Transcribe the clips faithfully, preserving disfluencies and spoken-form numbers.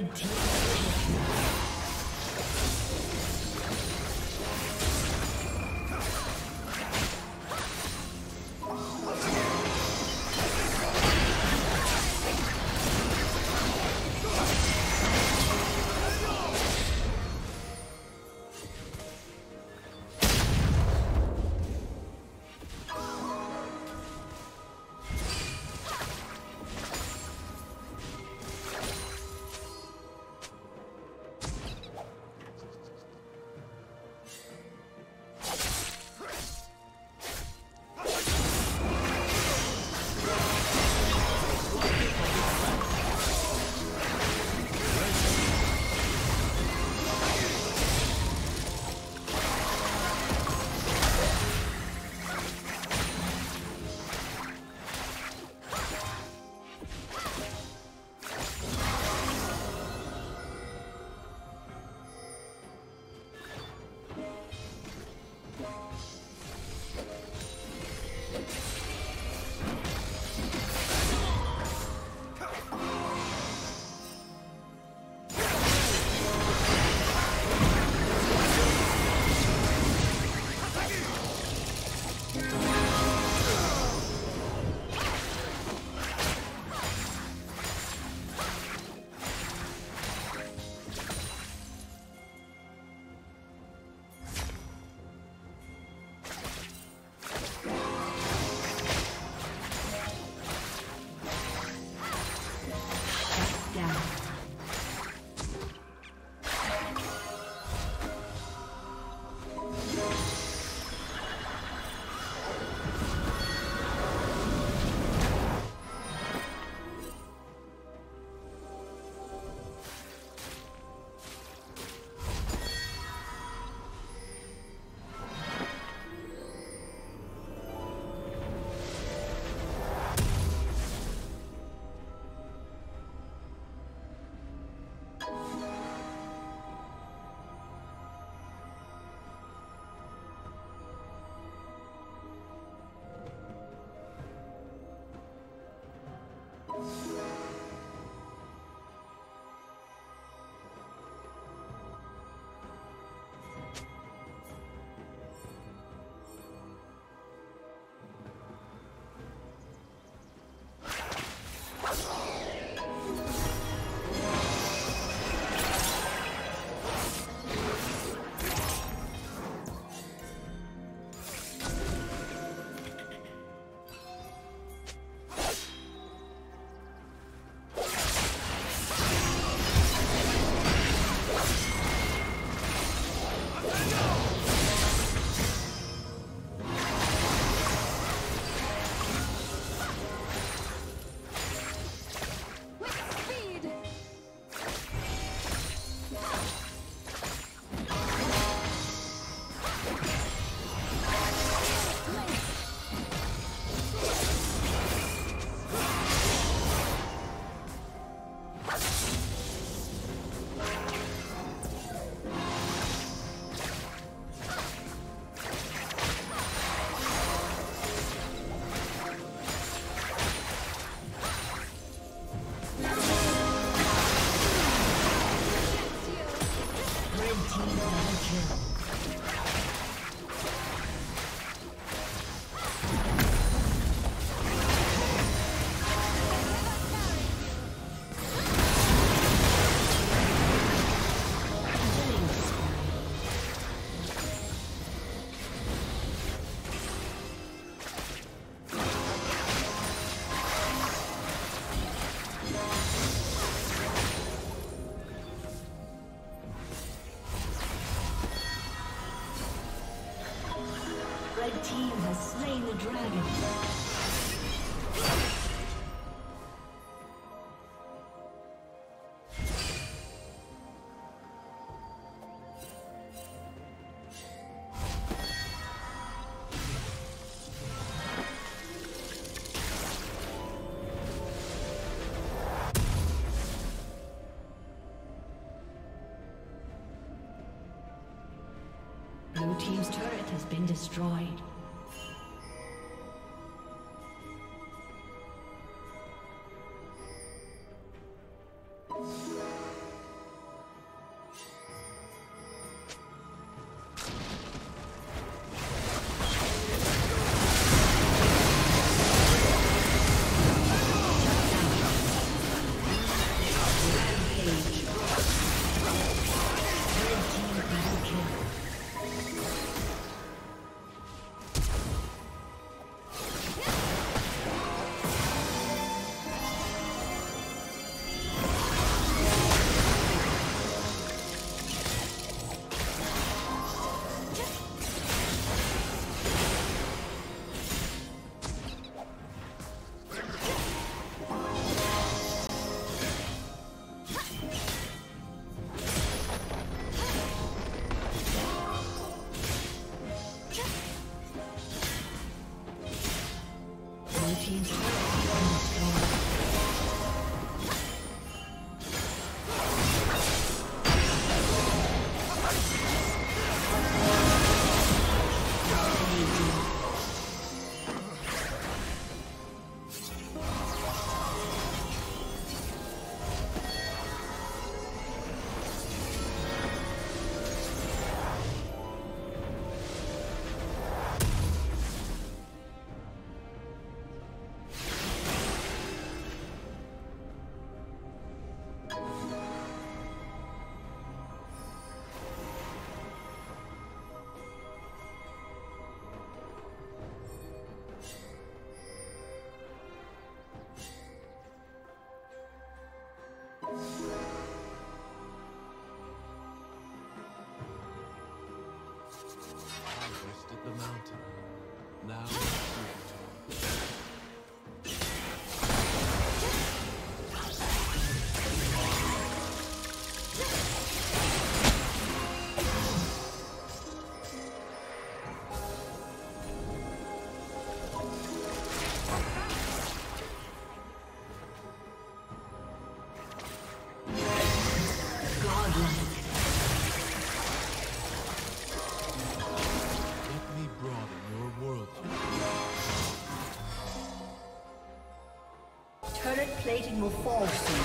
Red team. The team has slain the dragon. Team's turret has been destroyed. team's turret has been destroyed. Plating will fall soon.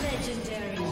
Legendary.